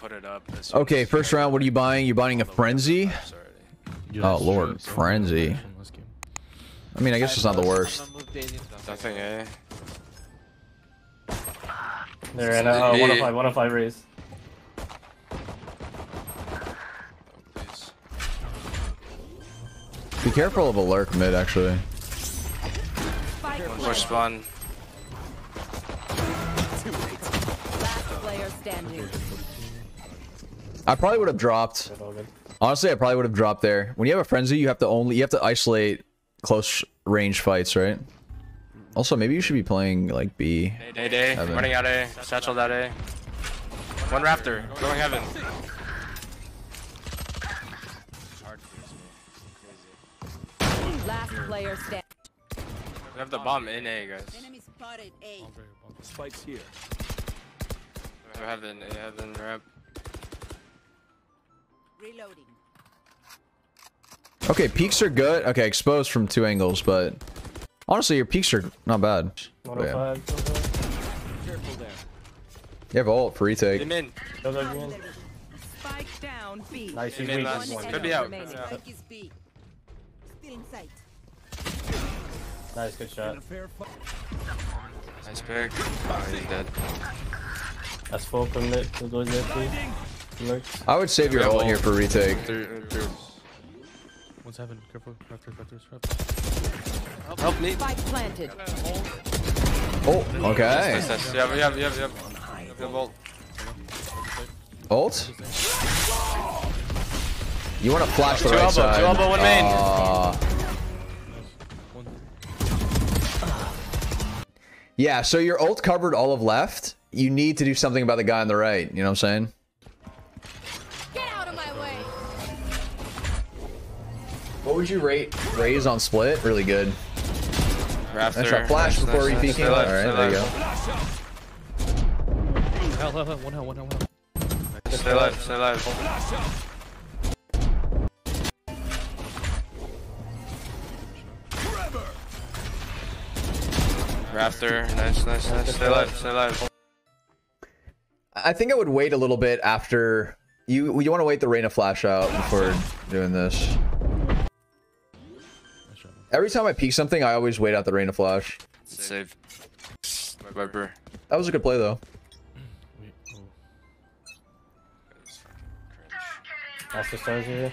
put it up. Okay, first round, what are you buying? You're buying a Frenzy? Oh, Lord, Frenzy. I mean, I guess it's not the worst. Nothing, eh? They're in a 105, 105 raise. Be careful of a lurk mid, actually. More spawn. I probably would have dropped. Honestly, I probably would have dropped there. When you have a frenzy, you have to isolate close range fights, right? Also, maybe you should be playing like B. Day. Running out A. Satchel that A. One Raptor. Going heaven. Last player stand. We have the bomb in A, guys. Enemy spotted A. Spikes here. Heaven rep. Reloading. Okay, peaks are good. Okay, exposed from two angles, but honestly, your peaks are not bad. 105. Yeah. You have ult for retake. Spike down B. Nice. Could be out. Nice, good shot. Nice pick. Oh, he's dead. That's full from it. We'll go there, I would save your ult here for retake. What's happening? Careful. Help me. Planted. Oh, okay. Nice. Yep. Ult? You want to flash the right side. Two elbow, one main. Yeah, so your ult covered all of left. You need to do something about the guy on the right. You know what I'm saying? Get out of my way. What would you rate Raze on split? Really good. Raptor. That's a flash before re-peeking. All right, there you go. One hell. Stay alive. Raptor, nice. Stay alive. I think I would wait a little bit after you want to wait the Reyna flash out before doing this. Every time I peek something, I always wait out the Reyna flash. Save. Viper. That was a good play though. That's the stars here.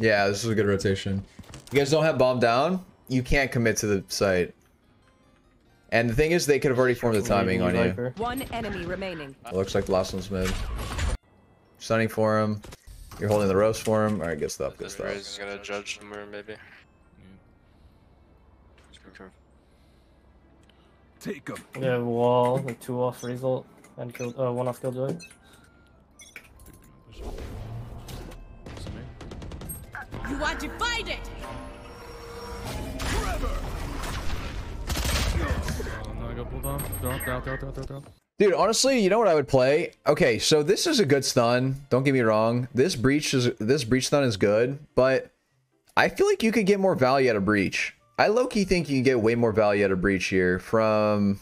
Yeah, this is a good rotation. You guys don't have bomb down, you can't commit to the site. And the thing is, they could have already formed the timing on you. One enemy remaining. It looks like the last one's mid. Stunning for him. You're holding the roast for him. All right, good stuff. Good stuff. He's gonna judge somewhere, maybe. Take him. Yeah, wall. Like two off result and killed. One off killjoy. You want to find it? Dude, honestly, you know what I would play? Okay, so this is a good stun. Don't get me wrong. This breach stun is good, but I feel like you could get more value out of breach. I low-key think you can get way more value out of breach here from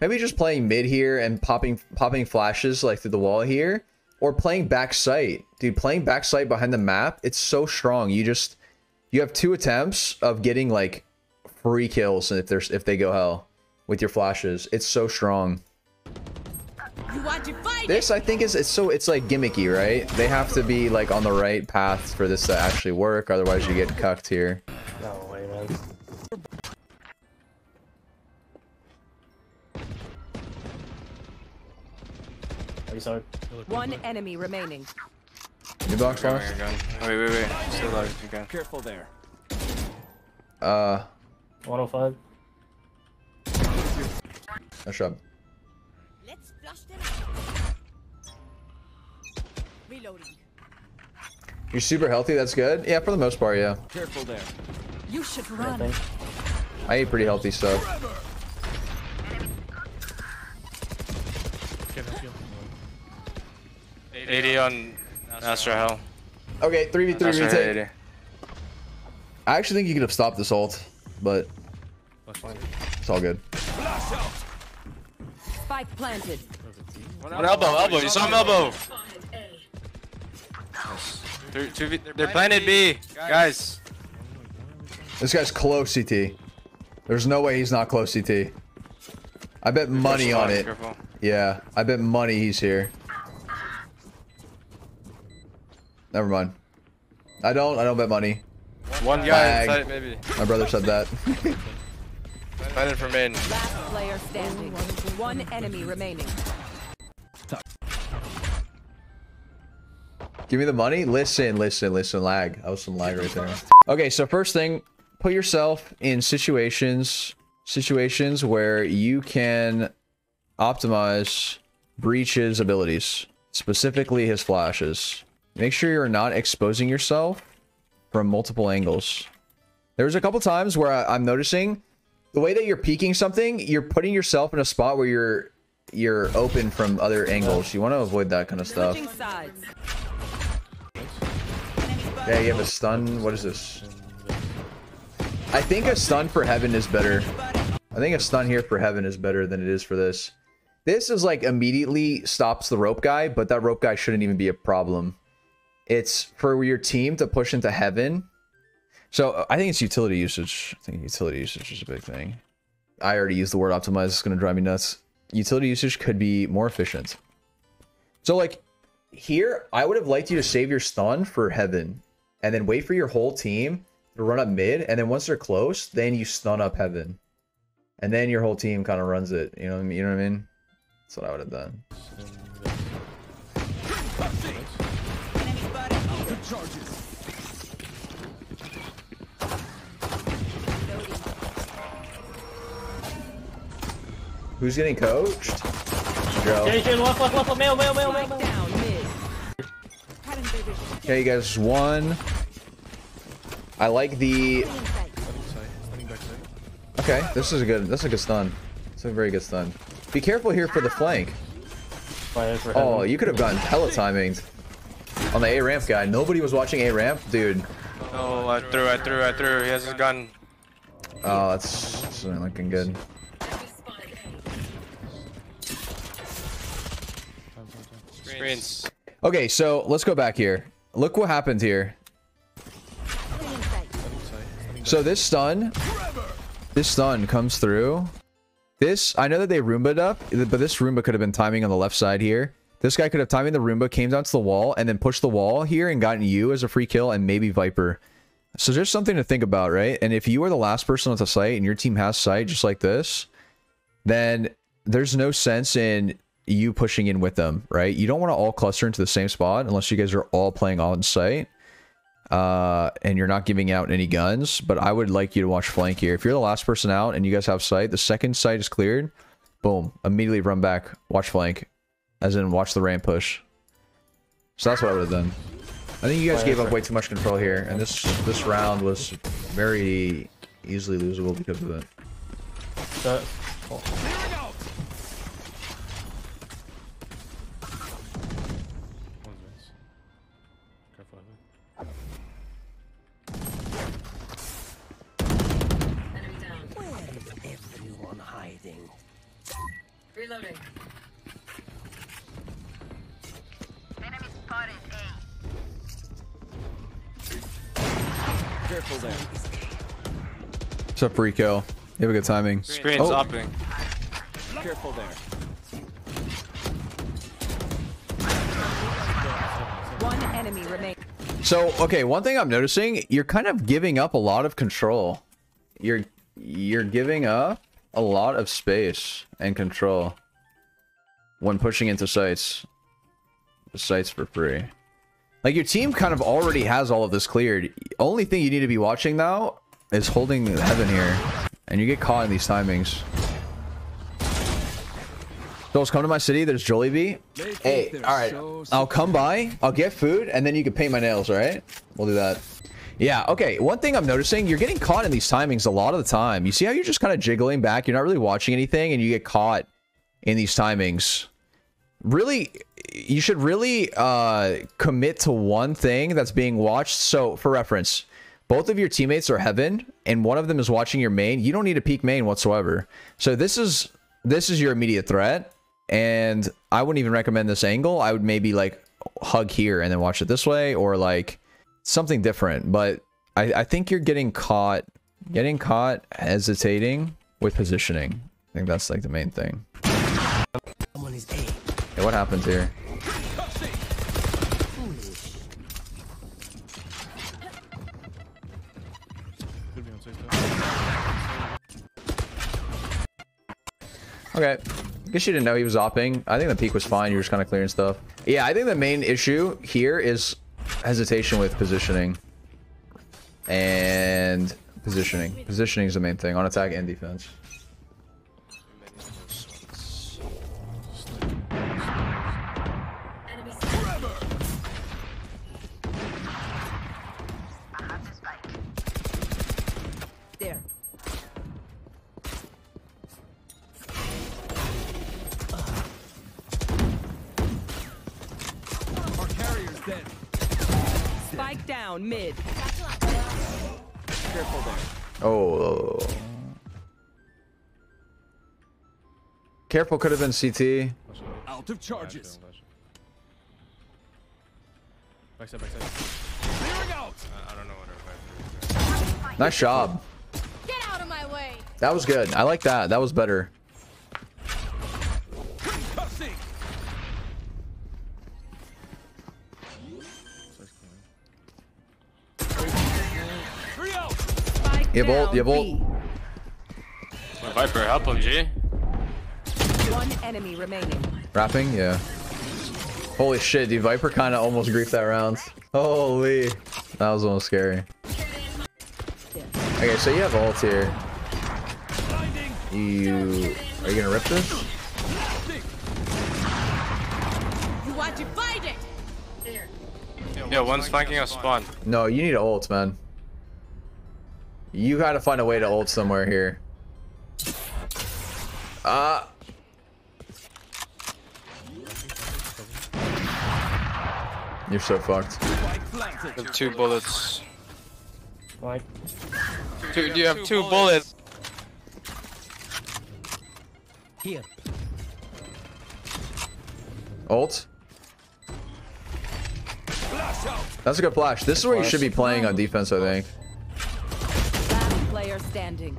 maybe just playing mid here and popping flashes like through the wall here. Or playing back sight. Dude, playing back sight behind the map, it's so strong. You have two attempts of getting like free kills if they go hell with your flashes. It's so strong. This I think it's like gimmicky, right? They have to be like on the right path for this to actually work, otherwise you get cucked here. No way, man. Sorry. One enemy remaining. New box flash. Wait. Still alive. Okay. Careful there. 105. Nice job. Let's flush them out. Reloading. You're super healthy. That's good. Yeah, for the most part, yeah. Careful there. You should run. I ate pretty healthy stuff. 80 on Nasra Hell. Okay, 3v3 retake. I actually think you could have stopped this ult, but it's all good. Spike planted. One elbow, elbow. You saw him elbow. They're planted B, guys. This guy's close CT. There's no way he's not close CT. I bet money on it. Careful. Yeah, I bet money he's here. Never mind. I don't bet money. One guy inside maybe. My brother said that. Find it for main. Last player standing. One enemy remaining. Give me the money? Listen, lag. That was some lag right there. Okay, so first thing, put yourself in situations where you can optimize Breach's abilities, specifically his flashes. Make sure you're not exposing yourself from multiple angles. There's a couple times where I'm noticing the way that you're peeking something, you're putting yourself in a spot where you're open from other angles. You want to avoid that kind of stuff. Yeah, you have a stun. What is this? I think a stun for heaven is better. I think a stun here for heaven is better than it is for this. This is like immediately stops the rope guy, but that rope guy shouldn't even be a problem. It's for your team to push into heaven. So I think it's utility usage. I think utility usage is a big thing. I already used the word optimize. It's going to drive me nuts. Utility usage could be more efficient. So like here, I would have liked you to save your stun for heaven and then wait for your whole team to run up mid, and then once they're close, then you stun up heaven. And then your whole team kind of runs it. You know what I mean? That's what I would have done. Who's getting coached? Joe. Okay, you guys won. I like the. Okay, this is a good. That's a good stun. It's a very good stun. Be careful here for the flank. Oh, you could have gotten hella timinged on the A ramp guy. Nobody was watching A ramp, dude. Oh, I threw. He has his gun. Oh, that's not looking good. Screens. Okay, so let's go back here. Look what happened here. So this stun comes through. This, I know that they Roomba'd up, but this Roomba could have been timing on the left side here. This guy could have timed the Roomba, came down to the wall, and then pushed the wall here and gotten you as a free kill and maybe Viper. So there's something to think about, right? And if you are the last person with a sight and your team has sight just like this, then there's no sense in you pushing in with them, right? You don't want to all cluster into the same spot unless you guys are all playing on sight. And you're not giving out any guns, but I would like you to watch flank here. If you're the last person out and you guys have sight, the second sight is cleared, boom, immediately run back, watch flank, as in watch the ramp push. So that's what I would have done. I think you guys gave up way too much control here, and this round was very easily losable because of it. Reloading. Enemy spotted A. Careful there. What's up, Rico? You have a good timing. Screen's hopping. Oh. Careful there. One enemy remains. So, okay, one thing I'm noticing, you're kind of giving up a lot of control. You're giving up a lot of space and control when pushing into sites. The sites for free. Like, your team kind of already has all of this cleared. Only thing you need to be watching now is holding heaven here, and you get caught in these timings. Those come to my city. There's Jollibee. Hey, all right, I'll come by, I'll get food, and then you can paint my nails. All right, we'll do that. Yeah, okay, one thing I'm noticing, you're getting caught in these timings a lot of the time. You see how you're just kind of jiggling back? You're not really watching anything, and you get caught in these timings. really, you should really commit to one thing that's being watched. So for reference, both of your teammates are heaven and one of them is watching your main. You don't need to peek main whatsoever. So this is your immediate threat, and I wouldn't even recommend this angle. I would maybe like hug here and then watch it this way, or like something different. But I think you're getting caught hesitating with positioning. I think that's like the main thing. Hey, what happens here? Okay, I guess you didn't know he was opping. I think the peak was fine. You were just kind of clearing stuff. Yeah, I think the main issue here is hesitation with positioning. And positioning. Positioning is the main thing on attack and defense. Spike down mid. Careful there. Oh. Careful could have been CT. Out of charges. Backside, backside. Clearing out. I don't know what her. Nice job. Get out of my way. That was good. I like that. That was better. Yeah, bolt, yeah, bolt. My Viper, help him, G. One enemy remaining. Wrapping, yeah. Holy shit, dude. Viper kind of almost griefed that round. Holy. That was almost scary. Okay, so you have ult here. Are you gonna rip this? Yeah, one's flanking us spawn. No, you need ult, man. You gotta find a way to ult somewhere here. You're so fucked. I have 2 bullets. What? Dude, you have 2 bullets. Here. Ult. That's a good flash. This is where you should be playing on defense, I think. Player standing.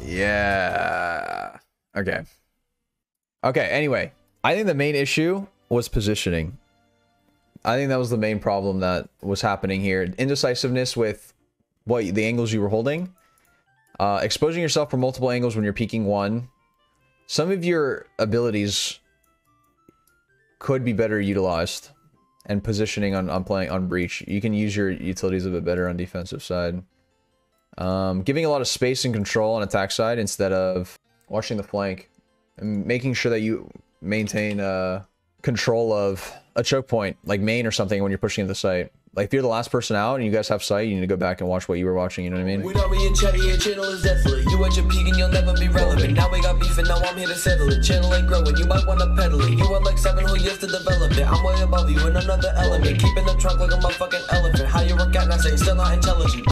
Yeah. Okay. Okay, anyway. I think the main issue was positioning. I think that was the main problem that was happening here. Indecisiveness with the angles you were holding. Exposing yourself for multiple angles when you're peeking one. Some of your abilities could be better utilized. And positioning on breach, you can use your utilities a bit better on defensive side. Giving a lot of space and control on attack side instead of watching the flank and making sure that you maintain control of a choke point, like main or something, when you're pushing into the site. Like if you're the last person out and you guys have sight, you need to go back and watch what you were watching. You know what I mean? When are we in chat? Your channel is desolate. You at your peak and you'll never be relevant. Now we got beef and now I'm here to settle it. Channel ain't growing. You might want to pedal it. You are like 7 whole years to develop it. I'm way above you in another element. Keeping the trunk like a motherfucking elephant. How you work out and I say still not intelligent.